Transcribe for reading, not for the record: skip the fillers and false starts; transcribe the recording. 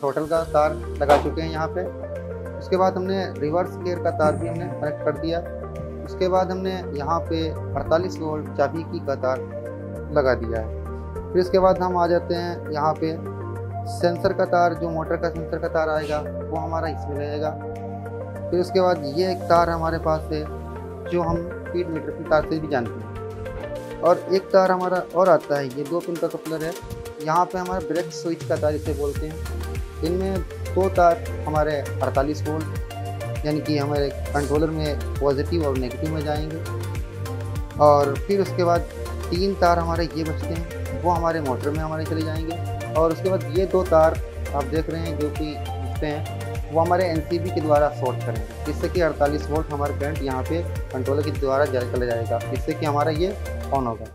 Throttle का तार लगा चुके हैं यहाँ पे। उसके बाद हमने रिवर्स गियर का तार भी हमने कनेक्ट कर दिया। उसके बाद हमने यहाँ पे 48 वोल्ट चाबी की का तार लगा दिया है। फिर इसके बाद हम आ जाते हैं यहाँ पे सेंसर का तार, जो मोटर का सेंसर का तार आएगा वो हमारा इसमें रहेगा। फिर उसके बाद ये एक तार हमारे पास है जो हम स्पीड मीटर की तार से भी जानते हैं, और एक तार हमारा और आता है, ये 2 पिन का कपलर है। यहाँ पे हमारा ब्रेक स्विच का तार इसे बोलते हैं। इनमें 2 तार हमारे 48 वोल्ट यानी कि हमारे कंट्रोलर में पॉजिटिव और नेगेटिव में जाएंगे। और फिर उसके बाद 3 तार हमारे ये बचते हैं, वो हमारे मोटर में हमारे चले जाएंगे। और उसके बाद ये 2 तार आप देख रहे हैं जो कि बचते हैं, वो हमारे NCB के द्वारा शॉर्ट करेंगे, जिससे कि 48 वोल्ट हमारा करंट यहाँ पे कंट्रोलर के द्वारा चला जाएगा, जिससे कि हमारा ये ऑन होगा।